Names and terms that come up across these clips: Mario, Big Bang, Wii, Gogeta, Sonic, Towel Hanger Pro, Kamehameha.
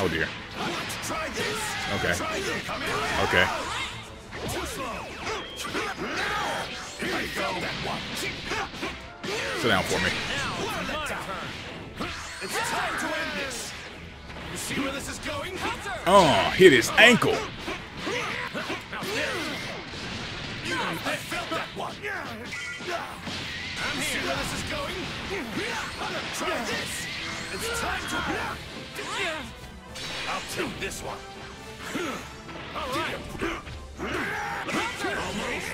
Oh dear. Okay. Okay. Sit down for me. Oh, hit his ankle. I felt that one. I'm here. This is going. I'm gonna try this. It's time to block. I'll take this one. All right. Almost.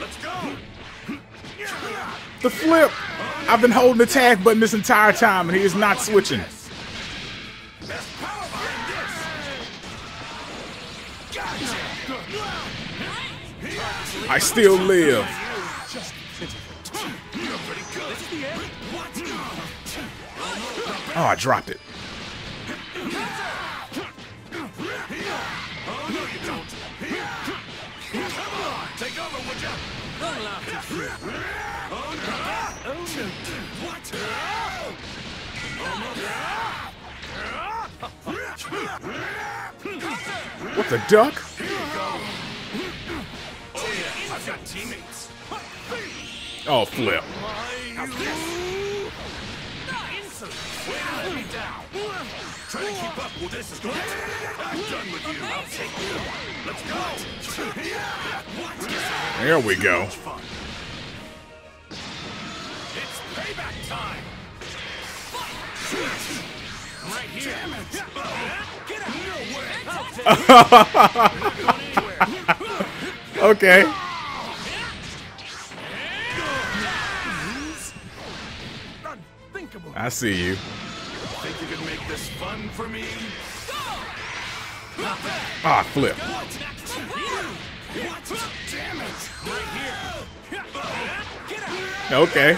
Let's go. The flip. I've been holding the tag button this entire time, and he is not switching. I still live. Oh, I dropped it. What the duck? Teammates. Oh, flip. There we go. It's payback time. Right here. Get out of your way. Okay. I see you. Think you can make this fun for me? Ah, flip. Okay.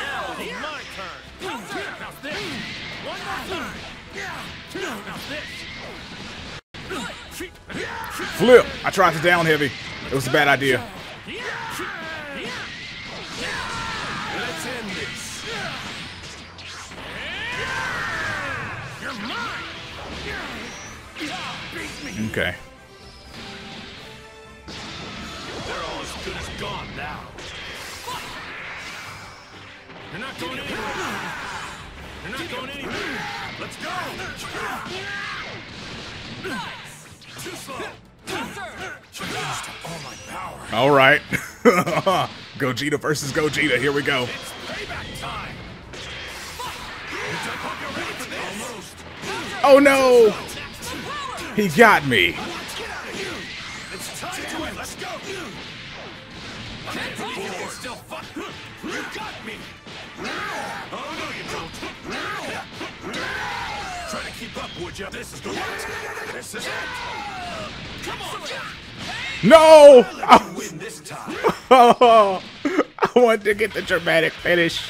Flip. I tried to down heavy. It was a bad idea. Let's end this. Okay. They're all as good as gone now. They're not going anywhere. They're not going anywhere. Let's go. Too slow. Used all my power. All right. Gogeta versus Gogeta. Here we go. It's payback time. Oh no! He got me. It's time to win. Let's go. You got me. Oh no, you don't. Try to keep up, would you? This is the one. This is it. Come on. No! I win this time. Oh, I want to get the dramatic finish.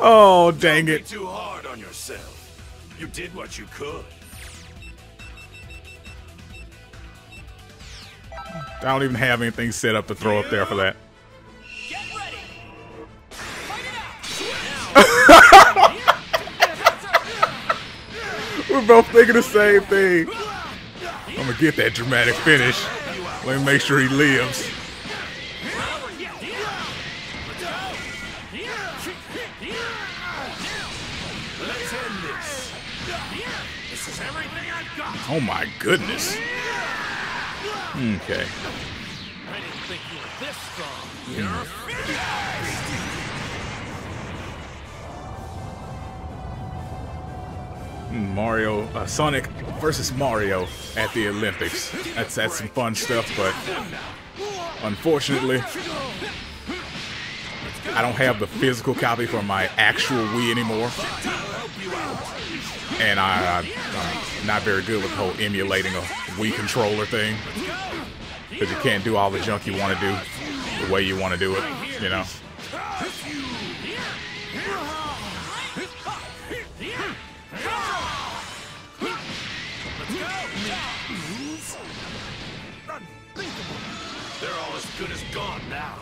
Oh dang it! Don't be too hard on yourself. You did what you could. I don't even have anything set up to throw up there for that. Get ready. Fight it out. We're both thinking the same thing. I'm gonna get that dramatic finish. Let me make sure he lives. Oh my goodness. Okay. I didn't think you were this strong. You're Mario, Sonic versus Mario at the Olympics. That's some fun stuff, but unfortunately, I don't have the physical copy for my actual Wii anymore. And I'm not very good with the whole emulating a Wii controller thing. Because you can't do all the junk you want to do the way you want to do it, you know. They're all as good as gone now.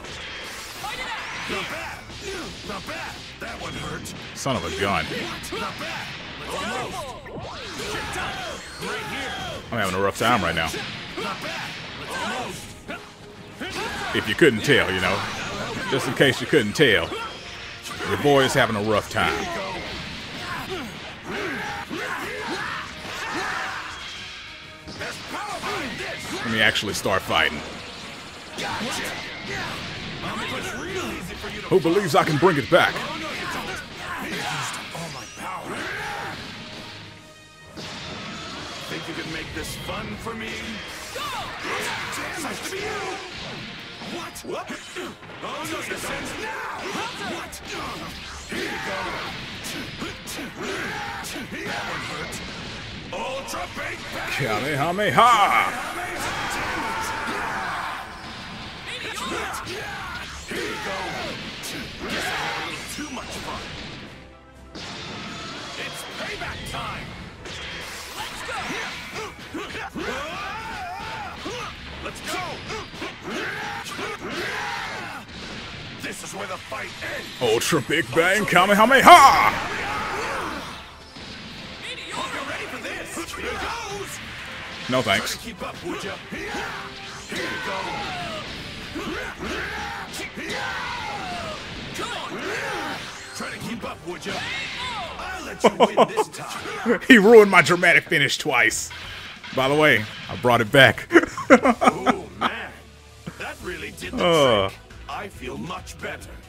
The bat. That one hurts. Son of a gun. The bat. Right here. I'm having a rough time right now. If you couldn't tell, you know. Just in case you couldn't tell. Your boy is having a rough time. Let me actually start fighting. Who believes I can bring it back? Think you can make this fun for me? What? Oh no, this ends now! What? Here you go. That one hurts. Ultra big pack! Kamehameha! Here you go. This is a little too much fun. It's payback time! Let's go! Let's go! This is where the fight ends! Ultra Big Bang Kamehameha! You're ready for this! Here goes! No thanks. Try to keep up, would ya? Here you go! Come on! Try to keep up, would ya? I'll let you win this time. He ruined my dramatic finish twice. By the way, I brought it back. Oh man, that really did the trick. I feel much better.